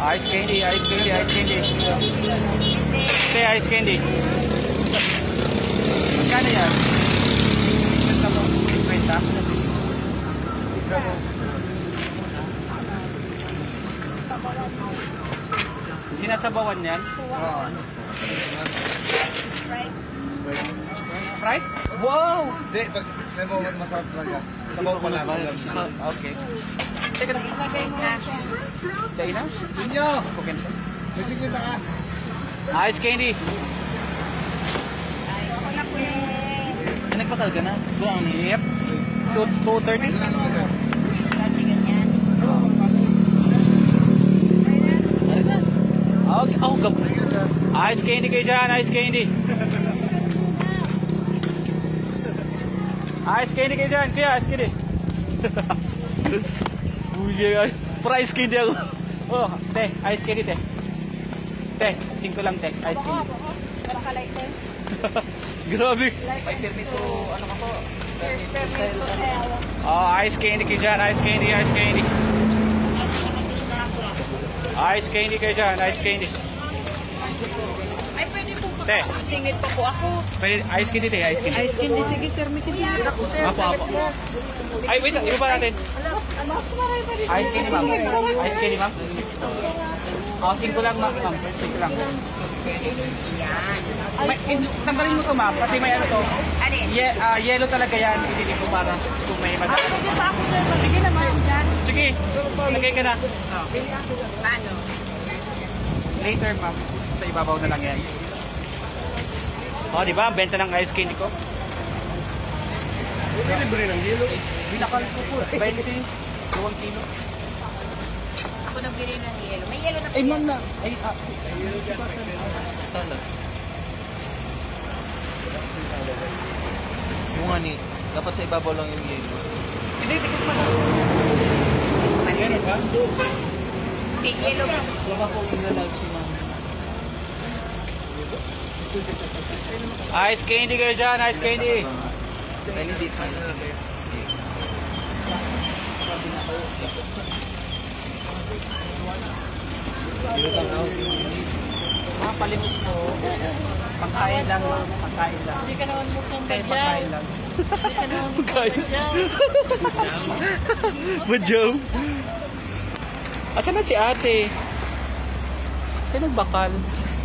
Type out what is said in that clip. Ice candy, ice candy, ice candy. Say ice candy. Magkano yan? Isa mo, 50. Isa mo. Sinasabawan yan? Oo. Sprite. Sprite? Wow! Hindi, pag sinabawan masarap talaga. Sabaw ko lang. Okay. Teka na. Day na? Inyo! Okay. Bisikleta ka. Ice candy. Ako na po eh. Nagpakal ka na? Yep. 2:30 na lang. Ice candy kayo dyan, ice candy. Ice candy kayo dyan, kaya ice candy. Para ice candy ako. Oh, teh, ice candy teh. Teh, 5 lang teh, ice candy. Para kalay teh. Grabe. Permito, ano ka po? Permito teh. Oh, ice candy kayo dyan, ice candy, ice candy. Ice candy kayo dyan, ice candy. Ay, pwede po pa. Singit pa po ako. Pwede, ice candy tayo, ice candy. Ice candy, sige sir, may kisingit ako sir. Apo. Ay, wait, iba natin. Mas maray pa rin. Ice candy, ma'am. Ice candy, ma'am. O, 5 lang, ma'am. 5 lang. Tanggalin mo ito, ma'am, kasi may ano to. Alin? Yellow talaga yan. Hindi ko para kung may madami. Pwede pa ako sir. Sige na, ma'am, dyan. Sige, nagay ka na. Paano? Later, ma'am. Sa ibabaw na lang yan. O, di ba? Benta ng ice candy ko. Libre ng yelo. Binakal ko po. 20. 2 kilo. Ako nagbili ng yelo. May yelo na po. Ay, ma'am na. Ay, yelo dyan. Tala. Yung nga ni, dapat sa ibabaw lang yung yelo. Hindi, tikas pa lang. Meron ba? May yelo ba? Baka po yung nalag si ma'am. Ice candy kayo dyan, ice candy. Palimos mo. Pagkain lang, pagkain lang. Hindi ka naman mo kong pagkain lang. Pagkain lang. Madyaw. Asan na si ate? Siya nagbakal.